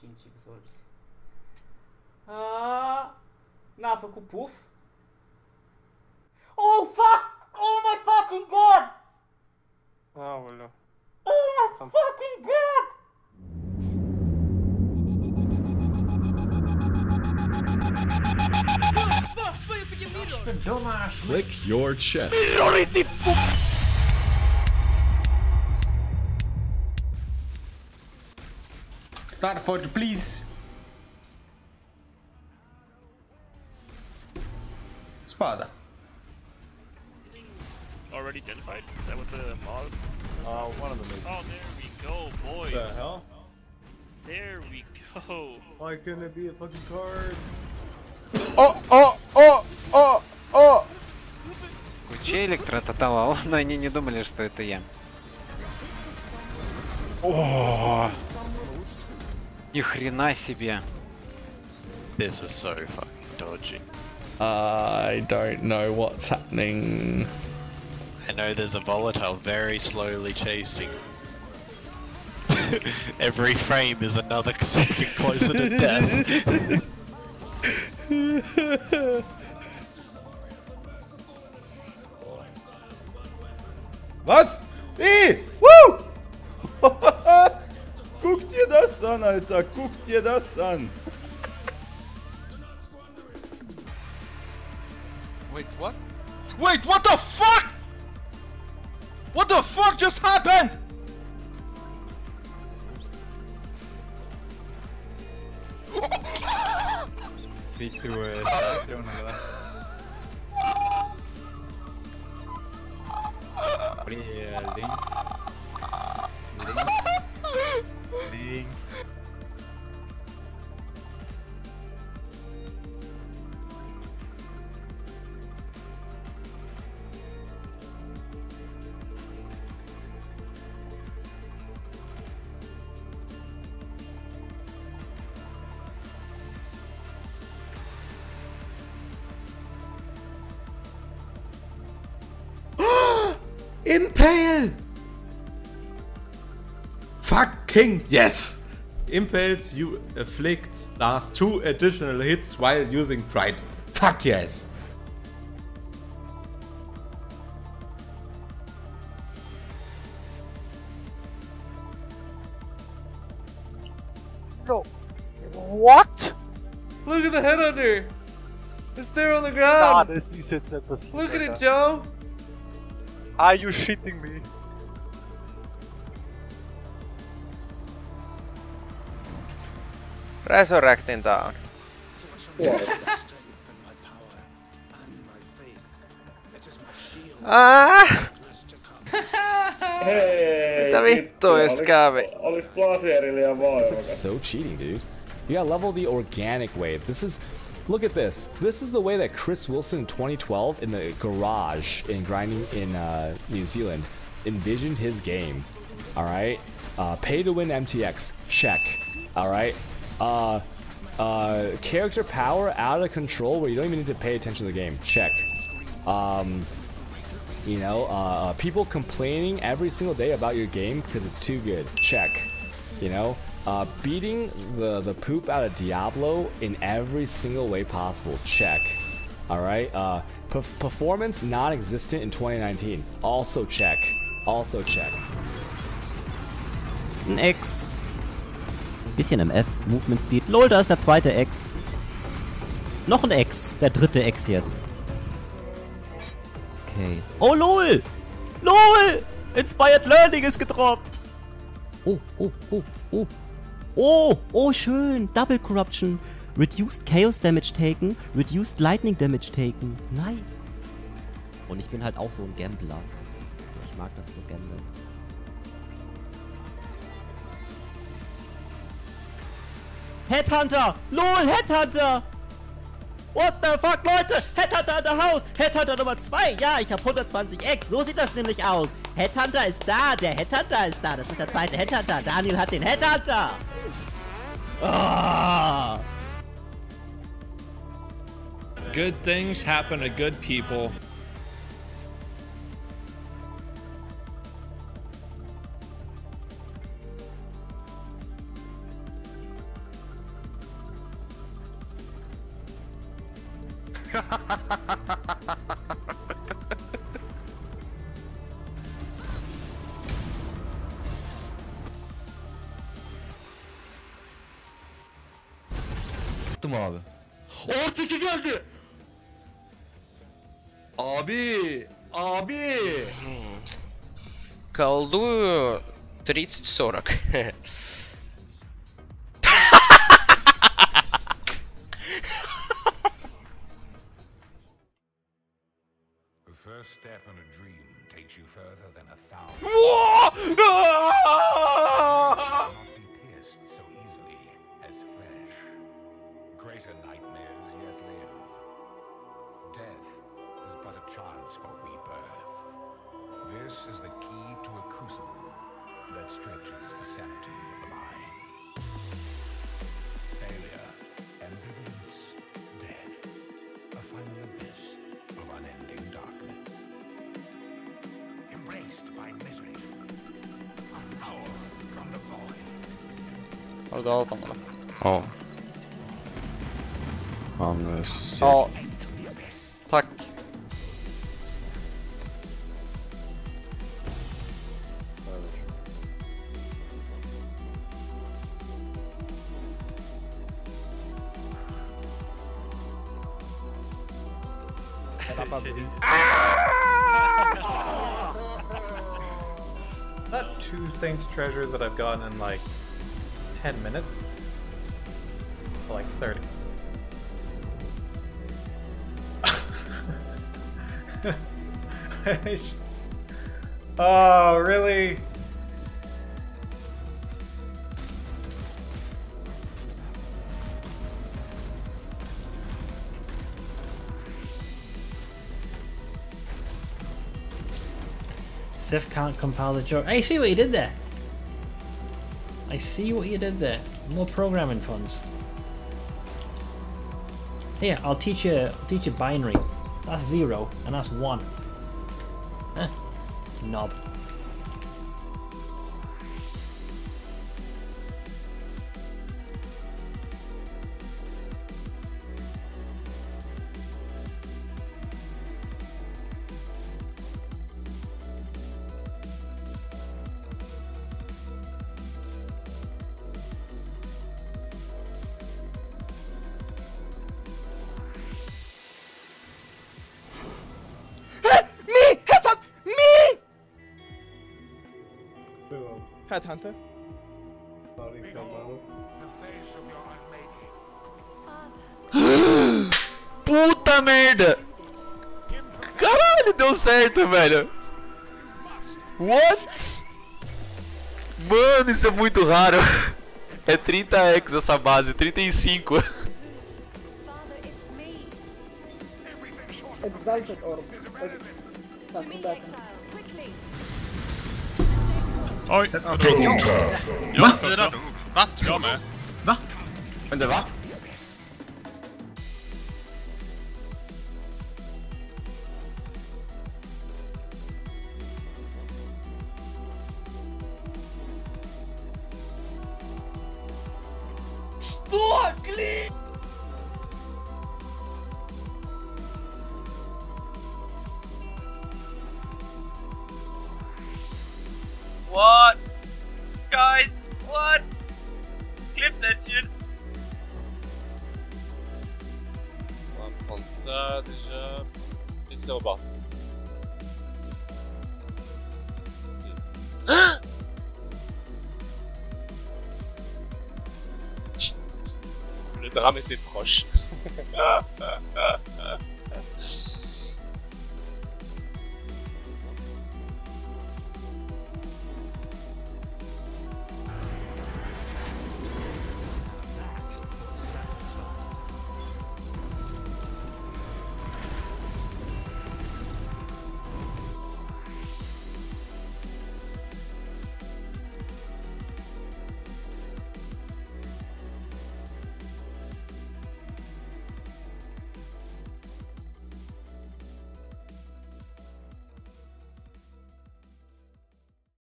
5 exorți. N-a făcut puf. Oh, fuck! Oh my fucking god! Aoleu. Oh my fucking god! Click your chest. Star Forge, please. Spada. Already identified? Is that what the mod? One of them is. Oh, there we go, boys. What the hell? There we go. Why couldn't it be a fucking card? Oh, oh, oh, oh, oh! Kuchelektra татала, но они не думали, что это я. О, ни хрена себе. This is so fucking dodgy. I don't know what's happening. I know there's a volatile very slowly chasing. Every frame is another second closer to death. Was? Woo! Guck dir das an, Alter. Guck dir das an. Wait, what? Wait, what the fuck? What the fuck just happened? Speak to it. Link. Impale! Fucking yes! Impales, you afflict last 2 additional hits while using pride. Fuck yes! No. What? Look at the Headhunter! It's there on the ground! Look at it, Joe! Are you shitting me? Resurrecting down. Yeah. Ah! Hey, mitä vittuista kävi? Olis placeeri liian vaarokas. That's so cheating, dude. You gotta level the organic way. This is... Look at this. This is the way that Chris Wilson in 2012 in the garage in grinding in New Zealand envisioned his game. All right, pay to win MTX check. All right, character power out of control where you don't even need to pay attention to the game check. You know, people complaining every single day about your game because it's too good check. You know. Beating the poop out of Diablo in every single way possible. Check. Alright. Performance non-existent in 2019. Also check. Also check. Ein X. Bisschen im F. Movement Speed. Lol, da ist der zweite X. Noch ein X. Der dritte X jetzt. Okay. Oh, lol! Lol! Inspired Learning ist gedroppt! Oh, oh, oh, oh. Oh, oh, schön. Double Corruption. Reduced Chaos Damage taken. Reduced Lightning Damage taken. Nein. Und ich bin halt auch so ein Gambler. Also ich mag das so gamblen. Headhunter. LOL, Headhunter. What the fuck, Leute. Headhunter in the house. Headhunter Nummer 2. Ja, ich hab 120 X. So sieht das nämlich aus. Headhunter ist da. Der Headhunter ist da. Das ist der zweite Headhunter. Daniel hat den Headhunter. Oh. Good things happen to good people. Attım abi. Ortaki geldi. Abi, abi. Колдую 30-40. Orada al tam olarak. Al. Anlıyorsun. Al. Tak. That two Saints treasures that I've gotten in like 10 minutes to like 30. Oh, really? Sif can't compile the joke. Hey, see what you did there. I see what you did there. More programming funds. Here, I'll teach you binary. That's 0 and that's 1. Huh. Knob. Headhunter? Puta merda! Caralho, deu certo, velho! What? Mano, isso é muito raro! É 30x essa base, 35! Exalted Orb. Oj! Headhunter! Ja, fyra dog. Va? Jag med. Va? Men det var? What? Guys, what? Clip that shit. Vamos avançar já. Esse é o bar. Le drame était proche.